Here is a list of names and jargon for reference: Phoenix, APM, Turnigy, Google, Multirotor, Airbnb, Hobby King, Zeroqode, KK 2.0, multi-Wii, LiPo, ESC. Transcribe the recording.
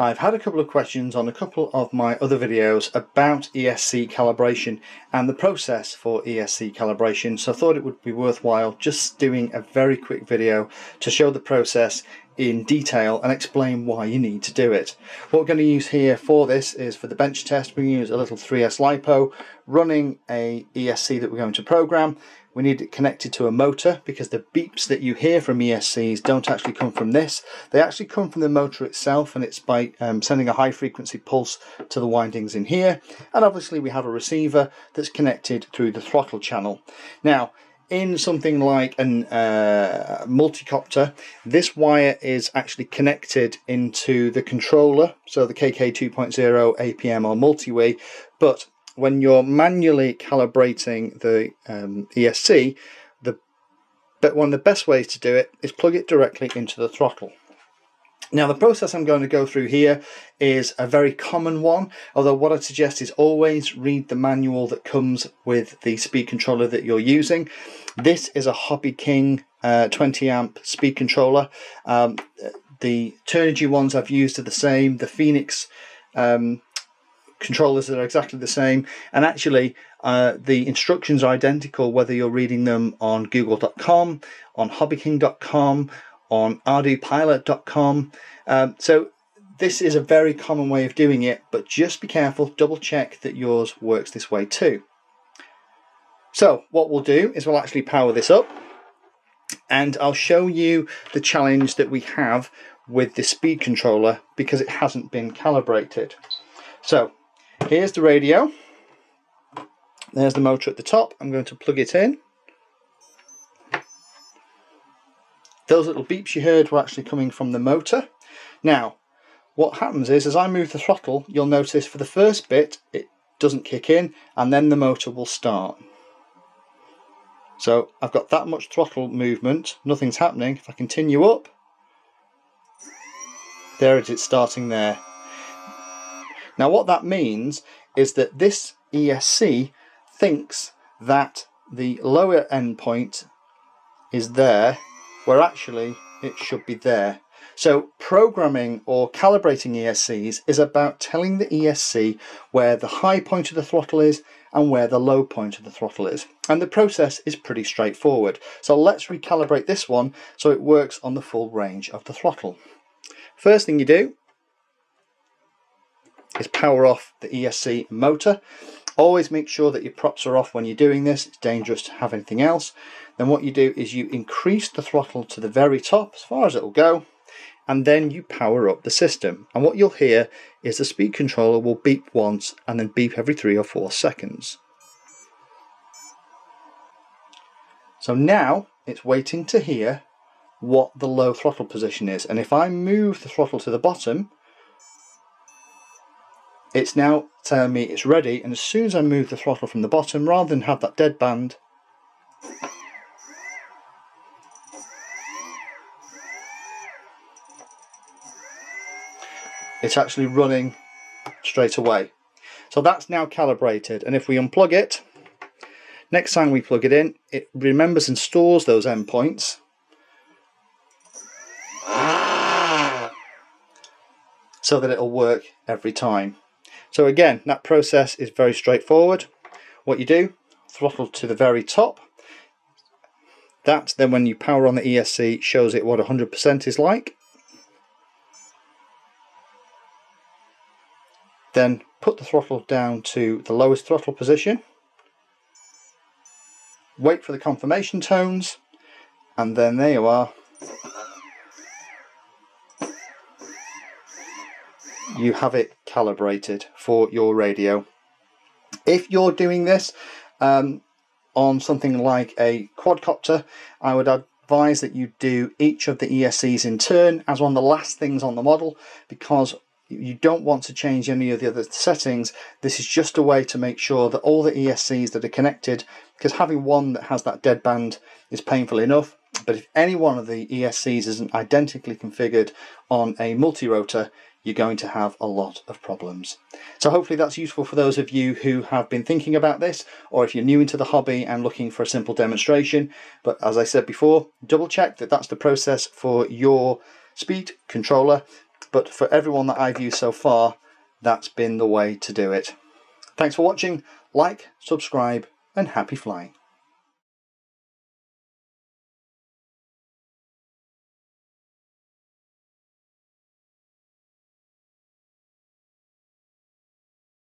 I've had a couple of questions on a couple of my other videos about ESC calibration and the process for ESC calibration, so I thought it would be worthwhile just doing a very quick video to show the process in detail and explain why you need to do it. What we're going to use here for this is, for the bench test, we use a little 3S LiPo running a ESC that we're going to program. We need it connected to a motor because the beeps that you hear from ESCs don't actually come from this. They actually come from the motor itself, and it's by sending a high frequency pulse to the windings in here. And obviously we have a receiver that's connected through the throttle channel. Now, in something like an multicopter, this wire is actually connected into the controller, so the KK 2.0, APM or multi-Wii, but when you're manually calibrating the ESC, one of the best ways to do it is plug it directly into the throttle. Now, the process I'm going to go through here is a very common one, although what I'd suggest is always read the manual that comes with the speed controller that you're using. This is a Hobby King 20 amp speed controller. The Turnigy ones I've used are the same. The Phoenix controllers that are exactly the same, and actually the instructions are identical whether you're reading them on google.com, on hobbyking.com, on rdupilot.com. So this is a very common way of doing it, but just be careful, double check that yours works this way too. So what we'll do is we'll actually power this up and I'll show you the challenge that we have with the speed controller because it hasn't been calibrated. So here's the radio, there's the motor at the top, I'm going to plug it in. Those little beeps you heard were actually coming from the motor. Now, what happens is, as I move the throttle, you'll notice for the first bit, it doesn't kick in, and then the motor will start. So I've got that much throttle movement, nothing's happening. If I continue up, there it is, starting there. Now, what that means is that this ESC thinks that the lower end point is there, where actually it should be there. So programming or calibrating ESCs is about telling the ESC where the high point of the throttle is and where the low point of the throttle is. And the process is pretty straightforward. So let's recalibrate this one so it works on the full range of the throttle. First thing you do is power off the ESC motor. Always make sure that your props are off when you're doing this. It's dangerous to have anything else. Then what you do is you increase the throttle to the very top, as far as it will go, and then you power up the system. And what you'll hear is the speed controller will beep once and then beep every 3 or 4 seconds. So now it's waiting to hear what the low throttle position is. And if I move the throttle to the bottom, it's now telling me it's ready, and as soon as I move the throttle from the bottom, rather than have that dead band, it's actually running straight away. So that's now calibrated, and if we unplug it, next time we plug it in, it remembers and stores those endpoints. So that it'll work every time. So again, that process is very straightforward. What you do, throttle to the very top. That then, when you power on the ESC, shows it what 100% is like. Then put the throttle down to the lowest throttle position. Wait for the confirmation tones, and then there you are. You have it calibrated for your radio. If you're doing this on something like a quadcopter, I would advise that you do each of the ESCs in turn as one of the last things on the model, because you don't want to change any of the other settings. This is just a way to make sure that all the ESCs that are connected, because having one that has that dead band is painful enough, but if any one of the ESCs isn't identically configured on a multirotor, you're going to have a lot of problems. So hopefully that's useful for those of you who have been thinking about this, or if you're new into the hobby and looking for a simple demonstration. But as I said before, double check that that's the process for your speed controller, but for everyone that I've used so far, that's been the way to do it. Thanks for watching, like, subscribe, and happy flying.